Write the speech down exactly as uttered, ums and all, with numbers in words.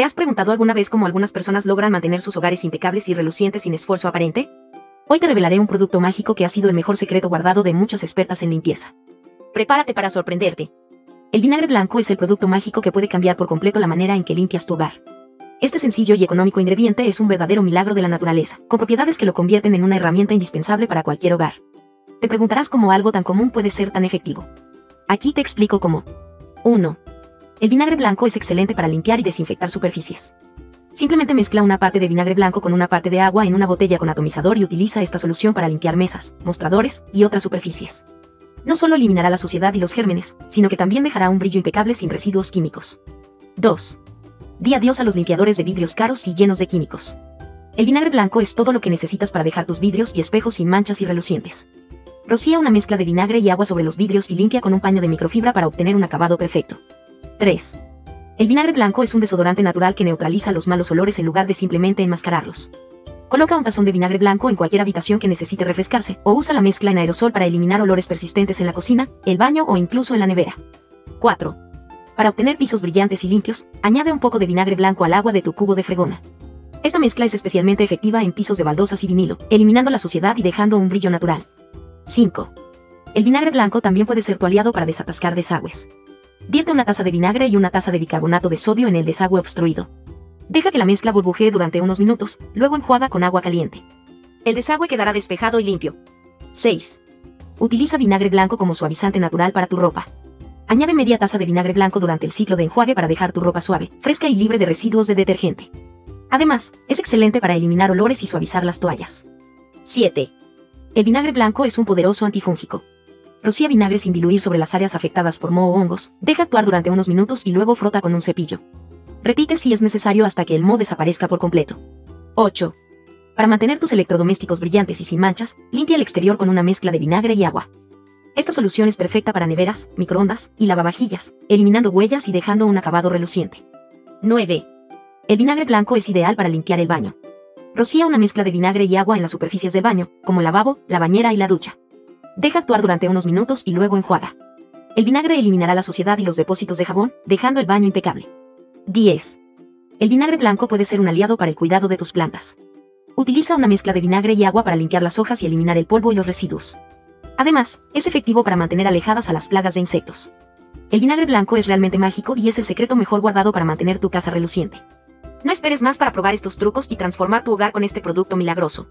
¿Te has preguntado alguna vez cómo algunas personas logran mantener sus hogares impecables y relucientes sin esfuerzo aparente? Hoy te revelaré un producto mágico que ha sido el mejor secreto guardado de muchas expertas en limpieza. Prepárate para sorprenderte. El vinagre blanco es el producto mágico que puede cambiar por completo la manera en que limpias tu hogar. Este sencillo y económico ingrediente es un verdadero milagro de la naturaleza, con propiedades que lo convierten en una herramienta indispensable para cualquier hogar. Te preguntarás cómo algo tan común puede ser tan efectivo. Aquí te explico cómo. uno. El vinagre blanco es excelente para limpiar y desinfectar superficies. Simplemente mezcla una parte de vinagre blanco con una parte de agua en una botella con atomizador y utiliza esta solución para limpiar mesas, mostradores y otras superficies. No solo eliminará la suciedad y los gérmenes, sino que también dejará un brillo impecable sin residuos químicos. dos. Di adiós a los limpiadores de vidrios caros y llenos de químicos. El vinagre blanco es todo lo que necesitas para dejar tus vidrios y espejos sin manchas y relucientes. Rocía una mezcla de vinagre y agua sobre los vidrios y limpia con un paño de microfibra para obtener un acabado perfecto. tres. El vinagre blanco es un desodorante natural que neutraliza los malos olores en lugar de simplemente enmascararlos. Coloca un tazón de vinagre blanco en cualquier habitación que necesite refrescarse, o usa la mezcla en aerosol para eliminar olores persistentes en la cocina, el baño o incluso en la nevera. cuatro. Para obtener pisos brillantes y limpios, añade un poco de vinagre blanco al agua de tu cubo de fregona. Esta mezcla es especialmente efectiva en pisos de baldosas y vinilo, eliminando la suciedad y dejando un brillo natural. cinco. El vinagre blanco también puede ser tu aliado para desatascar desagües. Vierte una taza de vinagre y una taza de bicarbonato de sodio en el desagüe obstruido. Deja que la mezcla burbujee durante unos minutos, luego enjuaga con agua caliente. El desagüe quedará despejado y limpio. seis. Utiliza vinagre blanco como suavizante natural para tu ropa. Añade media taza de vinagre blanco durante el ciclo de enjuague para dejar tu ropa suave, fresca y libre de residuos de detergente. Además, es excelente para eliminar olores y suavizar las toallas. siete. El vinagre blanco es un poderoso antifúngico. Rocía vinagre sin diluir sobre las áreas afectadas por moho o hongos, deja actuar durante unos minutos y luego frota con un cepillo. Repite si es necesario hasta que el moho desaparezca por completo. ocho. Para mantener tus electrodomésticos brillantes y sin manchas, limpia el exterior con una mezcla de vinagre y agua. Esta solución es perfecta para neveras, microondas y lavavajillas, eliminando huellas y dejando un acabado reluciente. nueve. El vinagre blanco es ideal para limpiar el baño. Rocía una mezcla de vinagre y agua en las superficies del baño, como el lavabo, la bañera y la ducha. Deja actuar durante unos minutos y luego enjuaga. El vinagre eliminará la suciedad y los depósitos de jabón, dejando el baño impecable. diez. El vinagre blanco puede ser un aliado para el cuidado de tus plantas. Utiliza una mezcla de vinagre y agua para limpiar las hojas y eliminar el polvo y los residuos. Además, es efectivo para mantener alejadas a las plagas de insectos. El vinagre blanco es realmente mágico y es el secreto mejor guardado para mantener tu casa reluciente. No esperes más para probar estos trucos y transformar tu hogar con este producto milagroso.